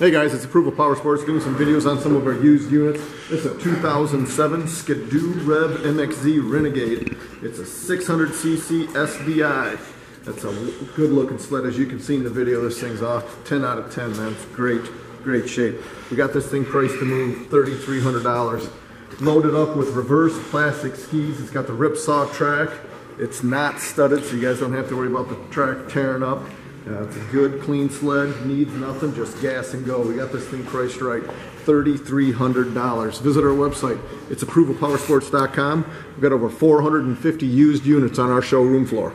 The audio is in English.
Hey guys, it's Approval Power Sports doing some videos on some of our used units. It's a 2007 Ski-Doo REV MXZ Renegade. It's a 600cc SVI. That's a good looking sled, as you can see in the video. This thing's off 10 out of 10, man. It's great shape. We got this thing priced to move $3,300. Loaded up with reverse plastic skis. It's got the rip saw track. It's not studded, so you guys don't have to worry about the track tearing up. It's a good, clean sled, needs nothing, just gas and go. We got this thing priced right, $3,300. Visit our website, it's approvalpowersports.com. We've got over 450 used units on our showroom floor.